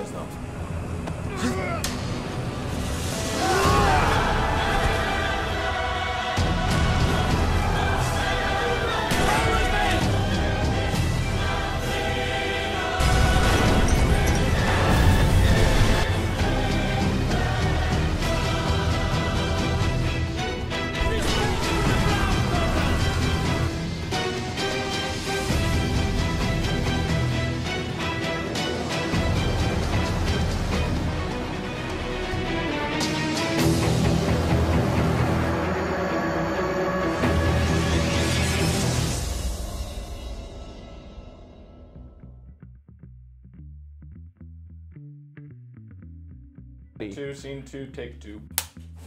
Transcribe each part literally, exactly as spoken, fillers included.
Reznov. Two, scene two, take two.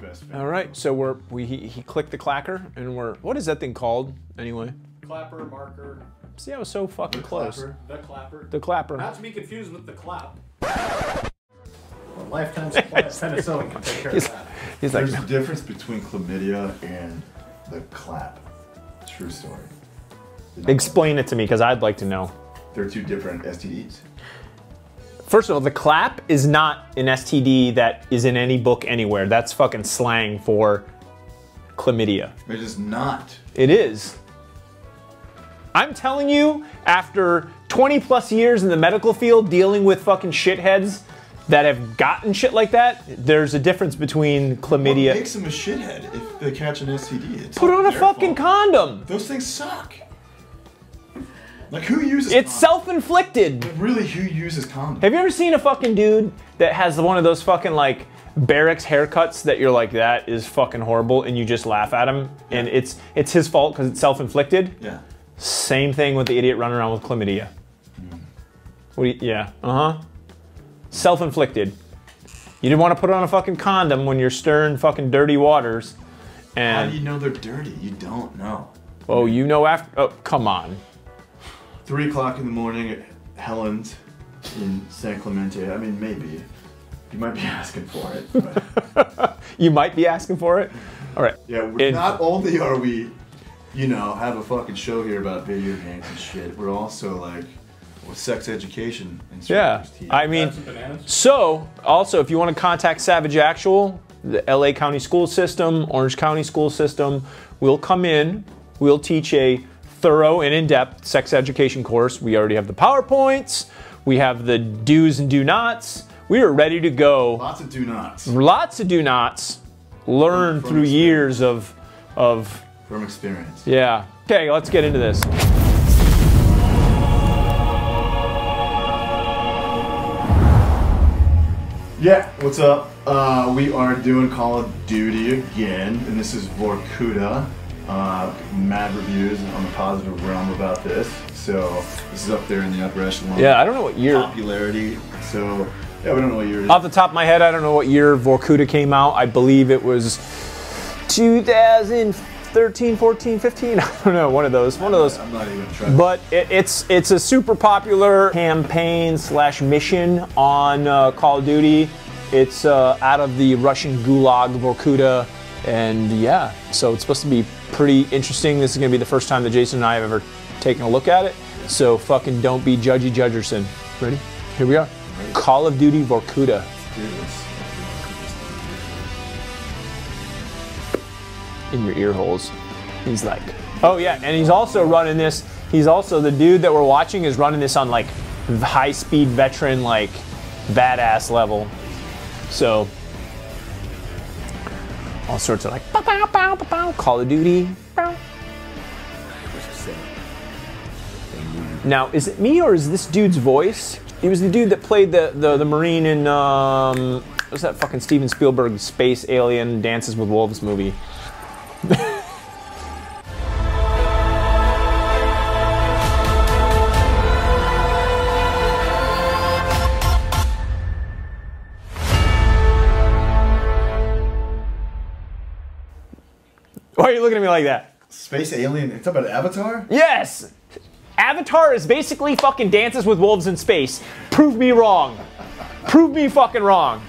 Best All right, so we're we he, he clicked the clacker and we're what is that thing called anyway? Clapper, marker. See, I was so fucking the close. Clapper, the clapper. The clapper. Not to be confused with the clap. Well, lifetime supply of penicillin can take care he's, of that. He's There's like, no. a difference between chlamydia and the clap. True story. Explain it to me, because I'd like to know. They're two different S T Ds. First of all, the clap is not an S T D that is in any book anywhere. That's fucking slang for chlamydia. It is not. It is. I'm telling you, after twenty plus years in the medical field dealing with fucking shitheads that have gotten shit like that, there's a difference between chlamydia. What makes them a shithead if they catch an S T D? It's Put on a fucking fault. condom. Those things suck. Like, who uses condoms? It's self-inflicted. Really, who uses condoms? Have you ever seen a fucking dude that has one of those fucking, like, barracks haircuts that you're like, that is fucking horrible, and you just laugh at him? Yeah. And it's it's his fault because it's self-inflicted? Yeah. Same thing with the idiot running around with chlamydia. Mm. What do you, yeah, uh-huh. Self-inflicted. You didn't want to put on a fucking condom when you're stirring fucking dirty waters. And how do you know they're dirty? You don't know. Oh, you know after, oh, come on. Three o'clock in the morning at Helen's in San Clemente. I mean, maybe. You might be asking for it. But. You might be asking for it? All right. Yeah, we're in not only are we, you know, have a fucking show here about video games and shit, we're also like, with sex education and Yeah, tea. I mean, so, also, if you want to contact Savage Actual, the L A County School System, Orange County School System, we'll come in, we'll teach a thorough and in-depth sex education course. We already have the PowerPoints. We have the do's and do nots. We are ready to go. Lots of do nots. Lots of do nots. Learn from, from through experience. years of, of. From experience. Yeah. Okay, let's get into this. Yeah, what's up? Uh, we are doing Call of Duty again, and this is Vorkuta. Uh, mad reviews on the positive realm about this. So this is up there in the upper echelon. Yeah, I don't know what year. Popularity. So yeah, we don't know what year it is. Off the top of my head, I don't know what year Vorkuta came out. I believe it was two thousand thirteen, fourteen, fifteen. I don't know, one of those. One I'm of those. Not, I'm not even trying. But it, it's it's a super popular campaign slash mission on uh, Call of Duty. It's uh, out of the Russian gulag, Vorkuta. And yeah, so it's supposed to be pretty interesting. This is gonna be the first time that Jason and I have ever taken a look at it. So fucking don't be judgy judgerson. Ready? Here we are. Ready. Call of Duty Vorkuta. In your ear holes. He's like, oh yeah, and he's also running this. He's also, the dude that we're watching is running this on like high speed veteran, like badass level. So. All sorts of like, bow, bow, bow, bow, bow, Call of Duty. Bow. Now, is it me or is this dude's voice? He was the dude that played the the, the Marine in um, what's that fucking Steven Spielberg space alien Dances with Wolves movie? Why are you looking at me like that? Space alien, it's about Avatar? Yes! Avatar is basically fucking Dances with Wolves in space. Prove me wrong. Prove me fucking wrong.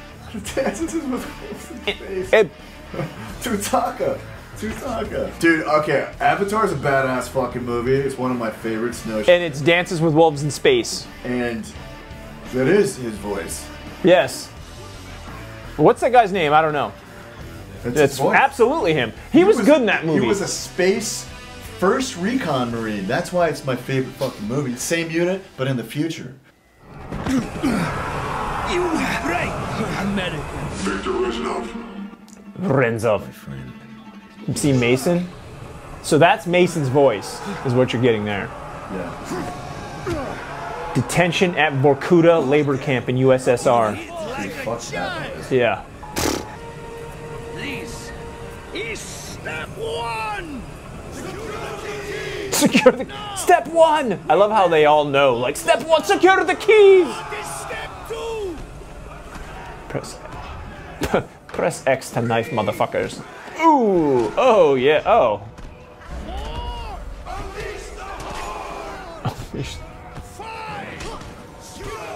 Dances with Wolves in space. It, it, Tutaka. Tutaka. Dude, okay, Avatar is a badass fucking movie. It's one of my favorites. No shit. And it's Dances with Wolves in space. And that is his voice. Yes. What's that guy's name? I don't know. That's it's absolutely him. He, he was, was good in that movie. He was a space first recon marine. That's why it's my favorite fucking movie. Same unit, but in the future. You have right, American. Victor Reznov. Reznov. You see Mason? So that's Mason's voice, is what you're getting there. Yeah. Detention at Vorkuta labor camp in U S S R. Like yeah. This is step one. Secure the no. Step one. I love how they all know. Like step one, secure the keys. Step two. Press, press X to knife motherfuckers. Ooh. Oh yeah. Oh.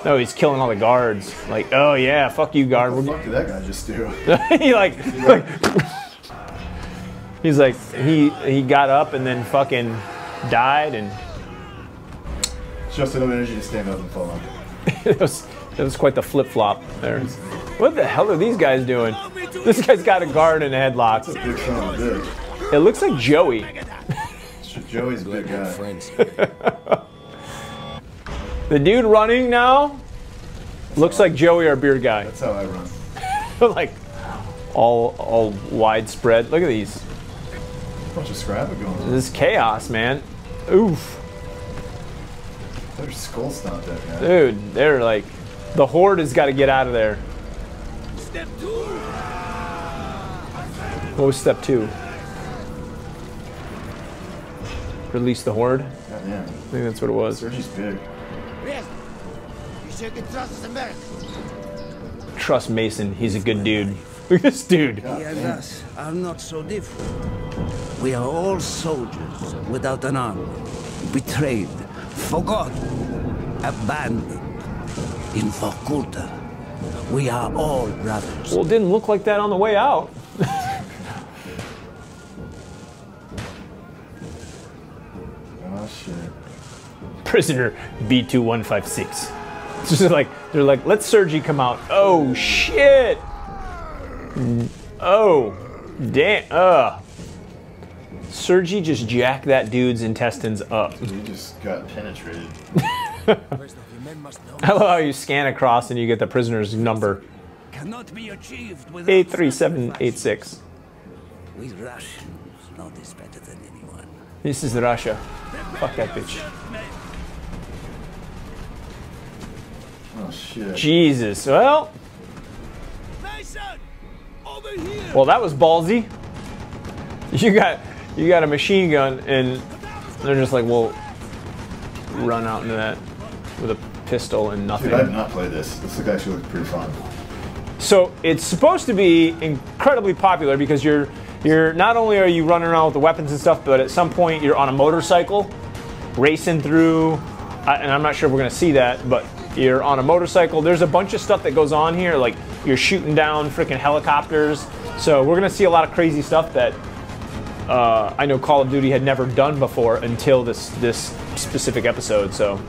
No, he's killing all the guards. Like, oh yeah, fuck you, guard. What the fuck did that guy just do? he like, like he's like, he he got up and then fucking died and. Just enough energy to stand up and fall on. It was, it was quite the flip flop there. What the hell are these guys doing? This guy's got a guard in a headlock. That's a big son of a bitch. It looks like Joey. Joey's a big guy. The dude running now looks like Joey, our beard guy. That's how I run. Like all all widespread. Look at these. Bunch of scrabble going on. This is chaos, man. Oof. Their skull stomped that guy. Dude, they're like the horde has got to get out of there. Step two. What was step two? Release the horde. God damn. I think that's what it was. Sergi's big. Trust Mason, he's a good dude. Look at this dude. Us are not so different. We are all soldiers without an army, betrayed, forgotten, abandoned. In Vorkuta, we are all brothers. Well, it didn't look like that on the way out. Oh shit. Prisoner B two one five six. It's just like, they're like, let Sergei come out. Oh, shit. Oh, damn. Uh. Sergei just jacked that dude's intestines up. He just got penetrated. I love how you scan across and you get the prisoner's number. Cannot be achieved without eight three seven eight six. We Russians know this better than anyone. This is Russia. Fuck that bitch. Oh, shit. Jesus, well. Mason, over here. Well, that was ballsy. You got, you got a machine gun, and they're just like, well, run out into that with a pistol and nothing. Dude, I did not play this. This actually looks pretty fun. So it's supposed to be incredibly popular because you're, you're not only are you running around with the weapons and stuff, but at some point you're on a motorcycle, racing through, and I'm not sure if we're gonna see that, but. You're on a motorcycle. There's a bunch of stuff that goes on here, like you're shooting down freaking helicopters. So we're gonna see a lot of crazy stuff that uh, I know Call of Duty had never done before until this this specific episode. So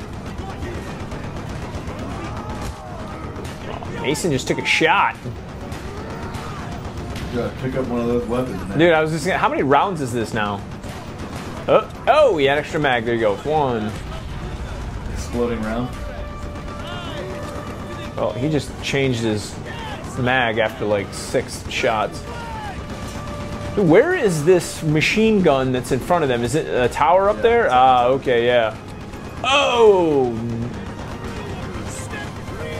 oh, Mason just took a shot. Yeah, pick up one of those weapons, man. Dude, I was just gonna, how many rounds is this now? Oh, oh, he had extra mag. There you go. One exploding round. Oh, he just changed his mag after like six shots. Where is this machine gun that's in front of them? Is it a tower up yeah, there? Ah, okay, yeah. Oh!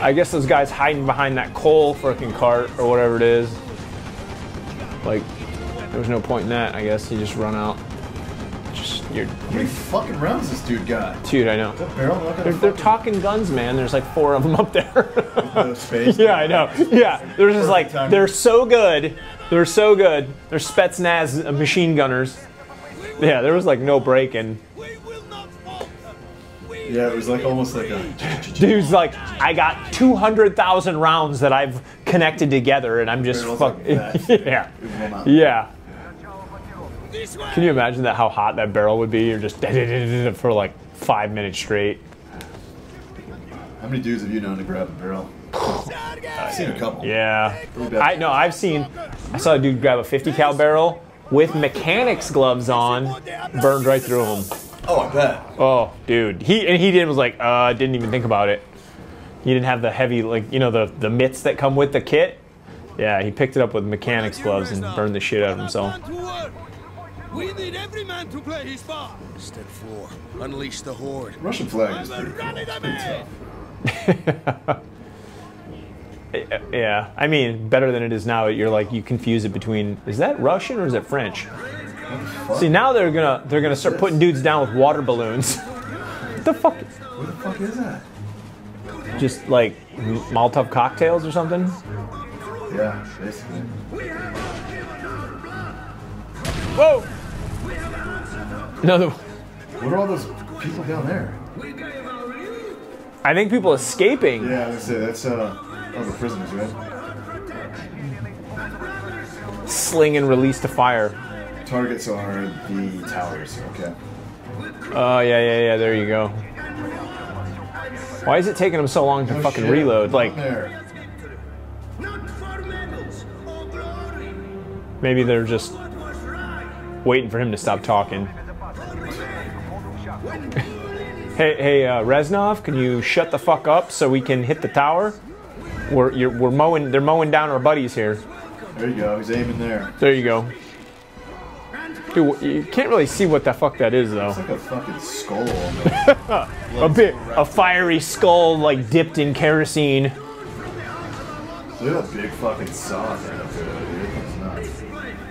I guess those guys hiding behind that coal freaking cart or whatever it is. Like, there was no point in that, I guess. You just run out. Just, you're, How many fucking rounds this dude got? Dude, I know. They're, they're talking guns, man. There's like four of them up there. No space. Yeah, I know. Yeah, they're just like, they're so good. They're so good. They're Spetsnaz machine gunners. Yeah, there was like no breaking. Yeah, it was like almost like a... Dude's like, I got two hundred thousand rounds that I've connected together and I'm just fucking... Yeah. Yeah. Can you imagine that? How hot that barrel would be? You're just for like five minutes straight. How many dudes have you known to grab a barrel? I've seen a couple. Yeah. I know. I've seen. I saw a dude grab a fifty cal barrel with mechanics gloves on, burned right through him. Oh, I bet. Oh, dude. He and he did was like, uh, didn't even think about it. He didn't have the heavy, like, you know, the the mitts that come with the kit. Yeah, he picked it up with mechanics gloves and burned the shit out of himself. We need every man to play his part. Step four. Unleash the horde. Russian flag is pretty cool. Yeah, I mean, better than it is now. You're like, you confuse it between, is that Russian or is it French? See, now they're gonna they're gonna start putting dudes down with water balloons. What the fuck? What the fuck is that? Just like Molotov cocktails or something? Yeah, basically. Whoa! Another one. What are all those people down there? I think people escaping. Yeah, that's it. That's uh. Oh, the prisoners, right? Sling and release to fire. Targets are the towers, okay. Oh, uh, yeah, yeah, yeah, there you go. Why is it taking them so long to oh, fucking shit. reload? Like, maybe they're just waiting for him to stop talking. hey, hey, uh, Reznov, can you shut the fuck up so we can hit the tower? We're, you're, we're mowing, they're mowing down our buddies here. There you go, he's aiming there. There you go. Dude, you can't really see what the fuck that is, though. It's like a fucking skull. a bit, a fiery skull, like, dipped in kerosene. Look at that big fucking sauce right up there, dude. It's nuts.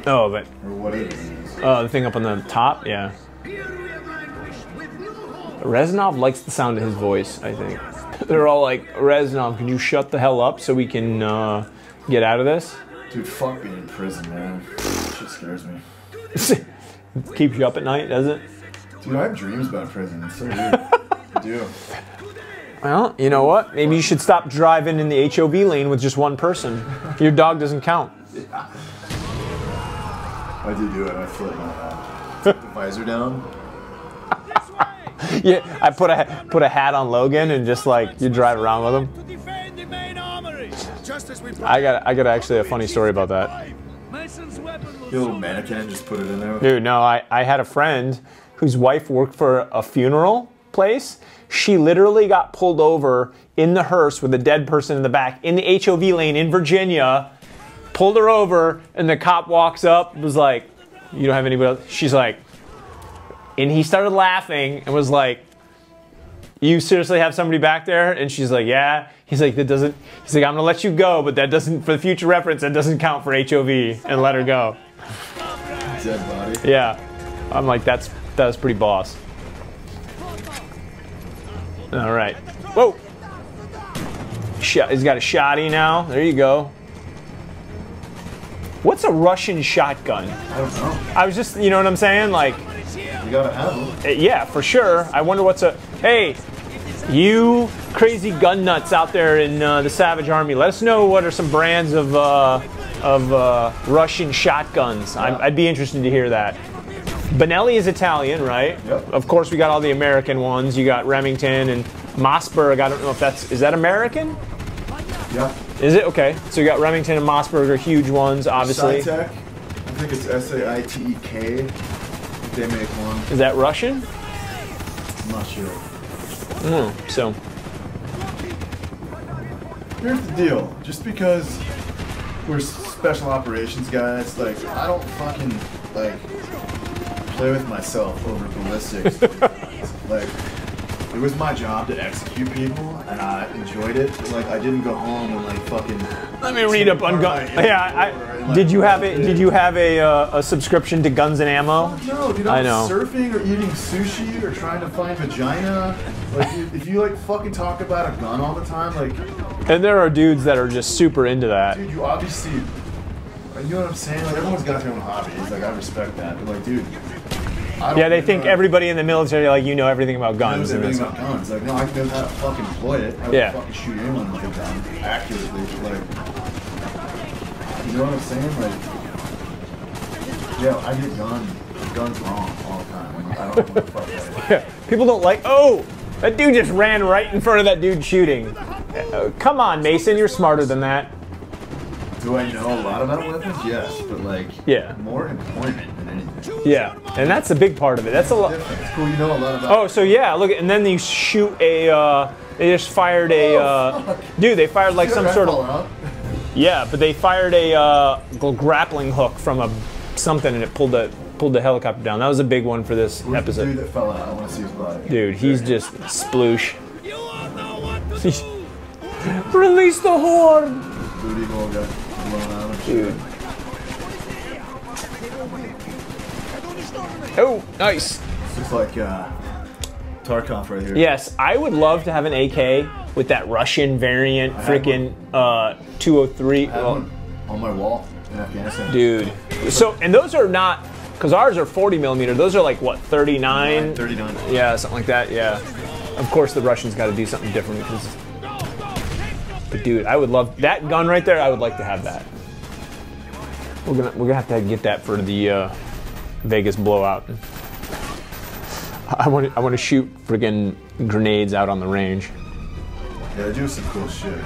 Oh, but... Or what is it? Oh, uh, the thing up on the top? Yeah. Reznov likes the sound of his voice, I think. They're all like, Reznov, can you shut the hell up so we can uh, get out of this? Dude, fuck being in prison, man. Shit scares me. Keeps you up at night, does it? Dude, I have dreams about prison. It's so weird. I do. Well, you know what? Maybe you should stop driving in the H O V lane with just one person. Your dog doesn't count. Yeah. I do do it. I flip my uh, the visor down. Yeah, I put a put a hat on Logan and just like you drive around with him. I got I got actually a funny story about that. Your little mannequin, just put it in there. Dude, no, I I had a friend whose wife worked for a funeral place. She literally got pulled over in the hearse with a dead person in the back in the H O V lane in Virginia. Pulled her over, and the cop walks up, was like, "You don't have anybody else." She's like. And he started laughing and was like, you seriously have somebody back there? And she's like, yeah. He's like, that doesn't, he's like, I'm gonna let you go, but that doesn't, for the future reference, that doesn't count for H O V, and let her go. Dead body. Yeah. I'm like, that's, that was pretty boss. All right. Whoa. Shot, he's got a shotty now. There you go. What's a Russian shotgun? I don't know. I was just, you know what I'm saying? Like, you gotta have them. Yeah, for sure. I wonder what's a... Hey, you crazy gun nuts out there in uh, the Savage Army, let us know what are some brands of uh, of uh, Russian shotguns. Yeah. I'm, I'd be interested to hear that. Benelli is Italian, right? Yep. Of course, we got all the American ones. You got Remington and Mossberg. I don't know if that's... Is that American? Yeah. Is it? Okay. So you got Remington and Mossberg are huge ones, obviously. Sci-Tech. I think it's S A I T E K. They make one. Is that Russian? I'm not sure. No, mm, so. Here's the deal. Just because we're special operations guys, like, I don't fucking, like, play with myself over ballistics. Like, it was my job to execute people, and I enjoyed it. Like, I didn't go home and, like, fucking... Let me read up on guns. Yeah, I... And, like, did you have a, did you have a, uh, a subscription to Guns and Ammo? Oh, no, dude, I'm I know. surfing or eating sushi or trying to find vagina. Like, if, if you, like, fucking talk about a gun all the time, like... And there are dudes that are just super into that. Dude, you obviously... You know what I'm saying? Like, everyone's got their own hobbies. Like, I respect that. But, like, dude... Yeah, they think everybody in the military, like, you know everything about guns. I know everything about guns. Like, no, I know how to fucking deploy it. I yeah. fucking shoot anyone with a gun accurately. Like, you know what I'm saying? Like, yeah, I get guns, guns wrong all the time. Like, I don't know what the fuck that is. Yeah, people don't like, oh, that dude just ran right in front of that dude shooting. Uh, come on, Mason, you're smarter than that. Do I know a lot about weapons? Yes, but like, yeah. more employment than anything. Yeah, and that's a big part of it. That's a lot. It's cool, you know a lot about Oh, so yeah, look, and then you shoot a, uh, they just fired a, uh, dude, they fired like some sort of, yeah, but they fired a uh, grappling hook from a something and it pulled the, pulled the helicopter down. That was a big one for this episode. Dude, that fell out. I want to see his body. Dude, he's just sploosh. You all know what to do. Release the horn! Booty hole got blown out of shit. Oh, nice. Looks like uh, Tarkov right here. Yes, I would love to have an A K with that Russian variant freaking uh, two oh three. I had well, one on my wall in Afghanistan. Dude. So, and those are not, because ours are forty millimeter. Those are like, what, thirty-nine? thirty-nine. Yeah, something like that, yeah. Of course, the Russians got to do something different. Because, but dude, I would love, that gun right there, I would like to have that. We're gonna, we're gonna have to get that for the uh, Vegas blowout. I want, I want to shoot friggin' grenades out on the range. Yeah, I do some cool shit.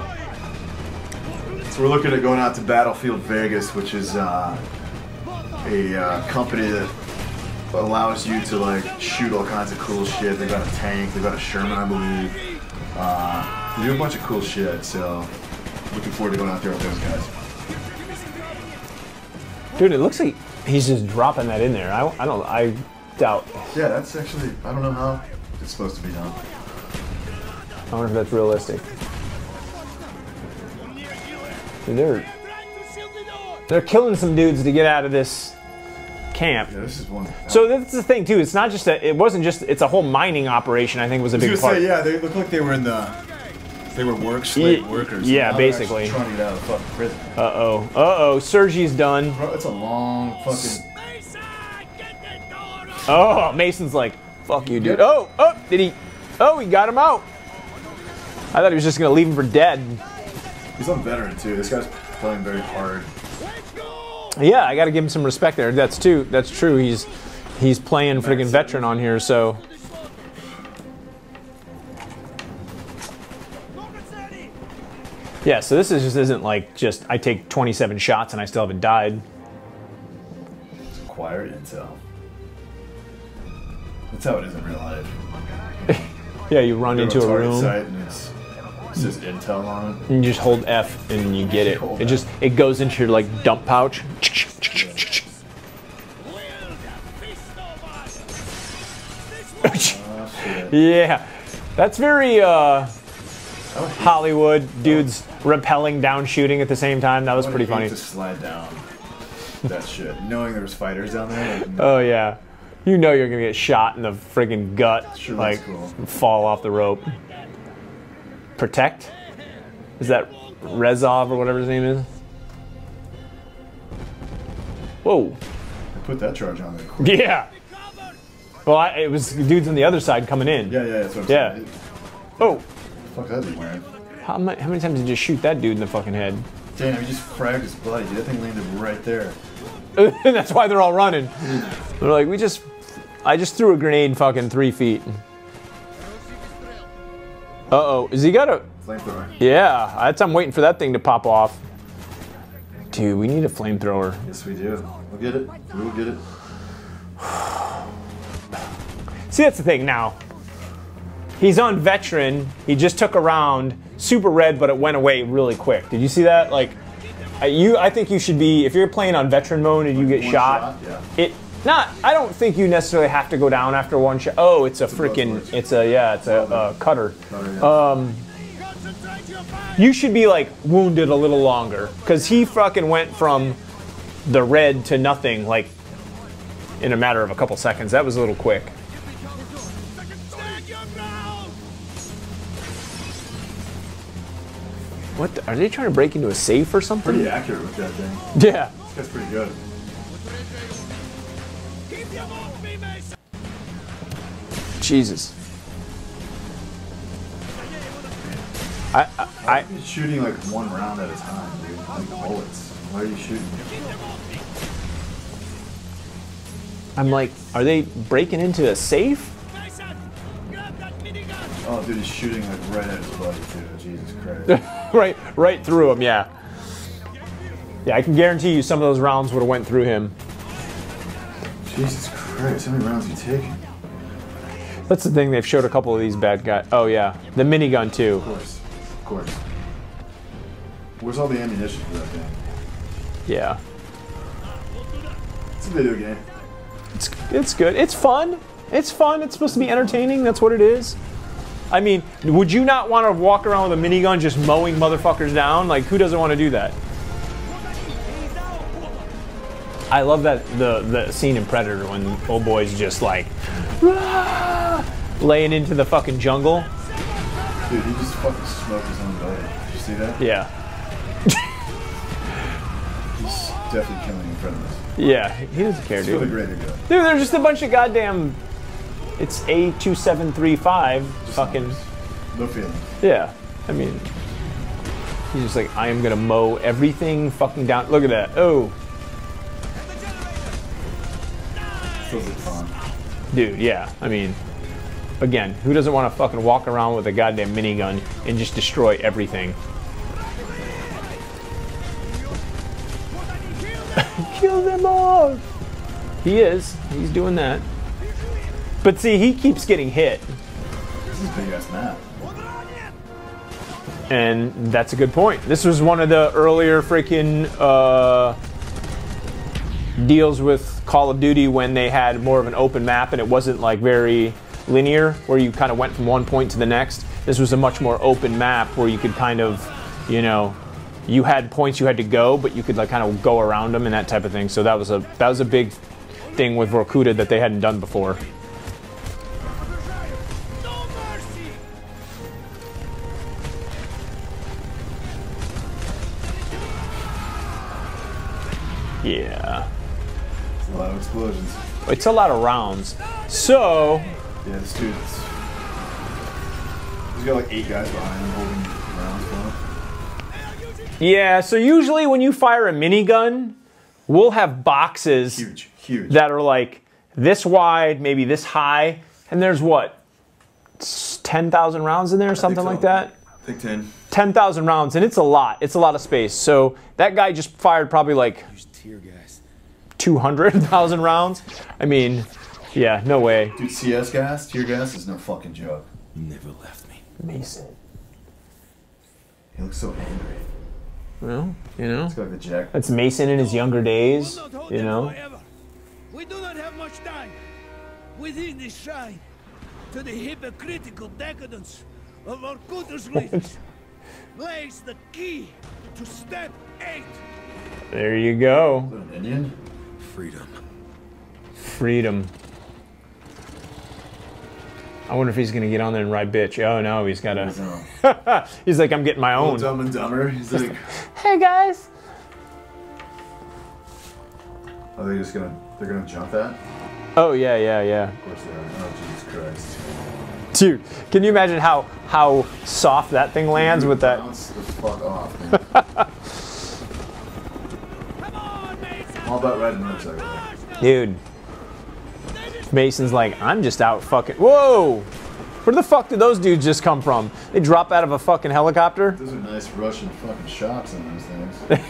So we're looking at going out to Battlefield Vegas, which is uh, a uh, company that allows you to like shoot all kinds of cool shit. They got a tank, they got a Sherman, I believe. Uh, they do a bunch of cool shit, so looking forward to going out there with those guys. Dude, it looks like he's just dropping that in there. I, I don't, I. Doubt. Yeah, that's actually, I don't know how it's supposed to be done. I wonder if that's realistic. Dude, they're, they're killing some dudes to get out of this camp. Yeah, this is one. So that's the thing too, it's not just that, it wasn't just, it's a whole mining operation I think was a big part. Say, yeah, they looked like they were in the, they were work, slave workers. Yeah, basically. Trying to get out of the fucking prison. Uh-oh, uh-oh, Sergei's done. Bro, it's a long fucking... Oh, Mason's like, fuck you, dude. Oh, oh, did he? Oh, he got him out. I thought he was just going to leave him for dead. He's a veteran, too. This guy's playing very hard. Yeah, I got to give him some respect there. That's, too, that's true. He's he's playing friggin' veteran on here, so. Yeah, so this is just isn't like just I take twenty-seven shots and I still haven't died. Acquired intel. That's how it is in real life. Yeah, you run into a room. And it's, it's just intel on it. And you just hold F and you get it. It just it goes into your like dump pouch. Yeah, that's very uh, Hollywood dudes rappelling down, shooting at the same time. That was pretty funny. To slide down that shit, knowing there was fighters down there. Like, no. Oh yeah. You know you're gonna get shot in the friggin' gut, sure, like cool. Fall off the rope. Protect? Is that Reznov or whatever his name is? Whoa! I put that charge on there. Quick. Yeah. Well, I, it was dudes on the other side coming in. Yeah, yeah, that's what I'm yeah. saying. Oh. Fuck that dude, man. How many, how many times did you shoot that dude in the fucking head? Damn, he just fragged his bloody. That thing landed right there. That's why they're all running. They're like, we just. I just threw a grenade fucking three feet. Uh-oh, is he got a... Flamethrower. Yeah, that's, I'm waiting for that thing to pop off. Dude, we need a flamethrower. Yes, we do. We'll get it. We'll get it. See, that's the thing now. He's on veteran. He just took a round. Super red, but it went away really quick. Did you see that? Like, you, I think you should be, if you're playing on veteran mode and you get shot, shot yeah. it... Not, I don't think you necessarily have to go down after one shot. Oh, it's a freaking, it's a, yeah, it's a uh, cutter. Um, you should be like wounded a little longer because he fucking went from the red to nothing like in a matter of a couple seconds. That was a little quick. What, the, are they trying to break into a safe or something? Pretty accurate with that thing. Yeah. That's pretty good. Jesus. I, I, I, I shooting like one round at a time, dude. Like bullets. Why are you shooting? I'm like, are they breaking into a safe? Oh, dude, he's shooting like right at his buddy, dude. Jesus Christ. right, right through him, yeah. Yeah, I can guarantee you some of those rounds would have went through him. Jesus Christ, how many rounds are you taking? That's the thing, they've showed a couple of these bad guys. Oh, yeah. The minigun, too. Of course. Of course. Where's all the ammunition for that thing? Yeah. It's a video game. It's, it's good. It's fun. It's fun. It's supposed to be entertaining. That's what it is. I mean, would you not want to walk around with a minigun just mowing motherfuckers down? Like, who doesn't want to do that? I love that the, the scene in Predator when the old boy's just like... Rah! Laying into the fucking jungle. Dude, he just fucking smoked his own belly. Did you see that? Yeah. He's definitely killing in front of us. Yeah, he doesn't care, dude. He's got a greater gun. Dude, they're just a bunch of goddamn... It's A two seven three five. Fucking... Numbers. No feelings. Yeah. I mean... He's just like, I am gonna mow everything fucking down. Look at that. Oh. Feels like fun. Dude, yeah, I mean, again, who doesn't want to fucking walk around with a goddamn minigun and just destroy everything? Kill them all! He is. He's doing that. But see, he keeps getting hit. This is a big-ass map. And that's a good point. This was one of the earlier freaking, uh... deals with Call of Duty when they had more of an open map and it wasn't like very linear where you kind of went from one point to the next. This was a much more open map where you could kind of, you know, you had points you had to go, but you could like kind of go around them and that type of thing. So that was a that was a big thing with Vorkuta that they hadn't done before. Yeah. A lot of explosions. It's a lot of rounds. So... Yeah, this dude's... He's got like eight guys behind him holding rounds down. Yeah, so usually when you fire a minigun, we'll have boxes... Huge, huge. ...that are like this wide, maybe this high, and there's what? ten thousand rounds in there or something like that? I think ten. ten thousand rounds, and it's a lot. It's a lot of space. So that guy just fired probably like... two hundred thousand rounds? I mean, yeah, no way. Dude, C S gas, tear gas is no fucking joke. You never left me. Mason. He looks so angry. Well, you know. It's like the jack. That's Mason in his younger days, you know. We do not have much time. Within this shrine to the hypocritical decadence of our Vorkuta's leaders lays the key to step eight. There you go. An Indian? Freedom. Freedom. I wonder if he's gonna get on there and ride bitch. Oh no, he's gotta. He's like, I'm getting my own. Dumb and Dumber. He's like, hey guys. Are they just gonna? They're gonna jump that? Oh yeah, yeah, yeah. Of course they are. Oh Jesus Christ. Dude, can you imagine how how soft that thing lands? Dude, with that? Bounce the fuck off, man. All about riding motorcycles. Dude. Mason's like, I'm just out fucking. Whoa! Where the fuck did those dudes just come from? They drop out of a fucking helicopter? Those are nice Russian fucking shots in those things.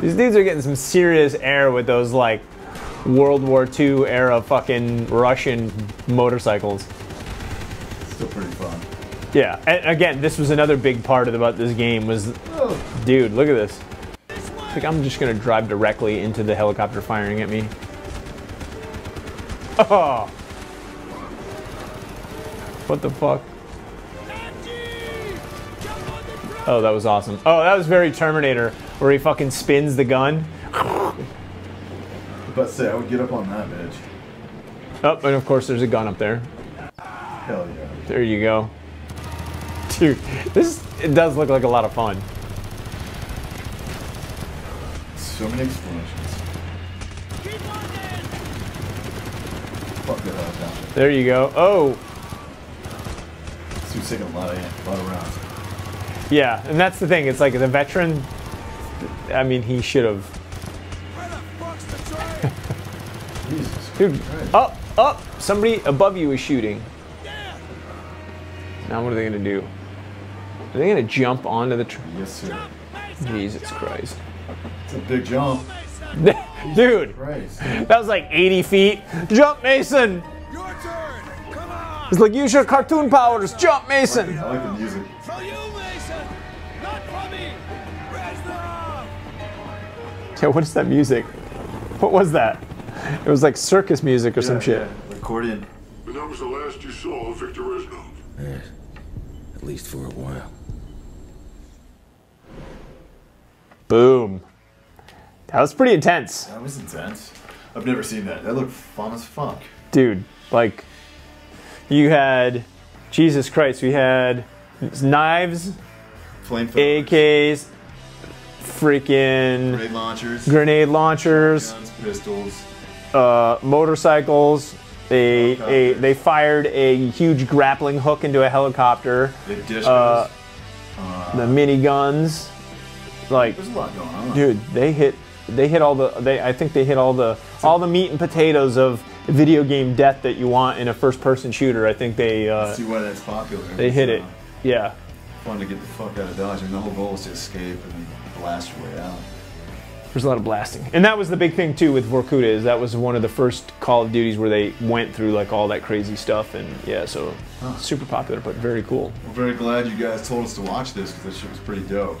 These dudes are getting some serious air with those, like, World War Two era fucking Russian motorcycles. Still pretty fun. Yeah, and again, this was another big part of, about this game was. Whoa. Dude, look at this. Like, I'm just gonna drive directly into the helicopter firing at me. Oh! What the fuck? Oh, that was awesome. Oh, that was very Terminator, where he fucking spins the gun. But say, I would get up on that bitch. Oh, and of course there's a gun up there. Hell yeah. There you go. Dude, this, it does look like a lot of fun. So many explosions. Fuck that helicopter. There you go. Oh! So he's taking a lot of, a lot of rounds. Yeah, and that's the thing. It's like the veteran. I mean, he should have. Where the fuck's the train? Jesus. Dude, right. Up, up! Somebody above you is shooting. Yeah. Now what are they going to do? Are they going to jump onto the train? Yes, sir. Jesus Christ. It's a big jump. Dude, Christ. That was like eighty feet. Jump, Mason! Your turn. Come on. It's like, use your cartoon powers. Jump, Mason! I like the music. For you, Mason! Not for me! Reznov! Yeah, what is that music? What was that? It was like circus music or yeah, some shit. Yeah. Recorded. But that was the last you saw of Victor Reznov. Yes. At least for a while. Boom. That was pretty intense. That was intense. I've never seen that. That looked fun as fuck. Dude, like, you had, Jesus Christ, we had knives, A Ks, freaking grenade launchers, grenade launchers, guns, pistols, uh, motorcycles. They a, they fired a huge grappling hook into a helicopter. The discos, uh, uh, the miniguns. Like, there's a lot going on. Dude, they hit they hit all the they I think they hit all the all the meat and potatoes of video game death that you want in a first person shooter. I think they uh I see why that's popular. They hit it. Uh, yeah. Fun to get the fuck out of Dodge. I mean, the whole goal is to escape and blast your way out. There's a lot of blasting. And that was the big thing too with Vorkuta, is that was one of the first Call of Duties where they went through like all that crazy stuff, and yeah, so huh. super popular but very cool. We're very glad you guys told us to watch this because this shit was pretty dope.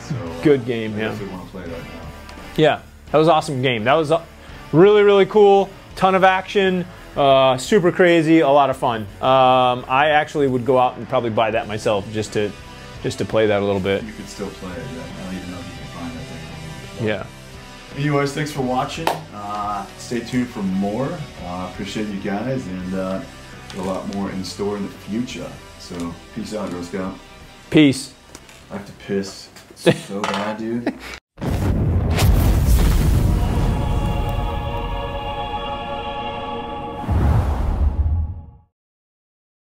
So, uh, good game, yeah. Want to play that now. Yeah, that was an awesome game. That was really, really cool. Ton of action, uh, super crazy, a lot of fun. Um, I actually would go out and probably buy that myself just to, just to play that a little bit. You could still play it. Yeah. I don't even know if you can find that thing. Yeah. Anyways, thanks for watching. Uh, stay tuned for more. Uh, appreciate you guys, and uh, a lot more in store in the future. So peace out, Girl Scout. Peace. I have to piss. So bad, dude.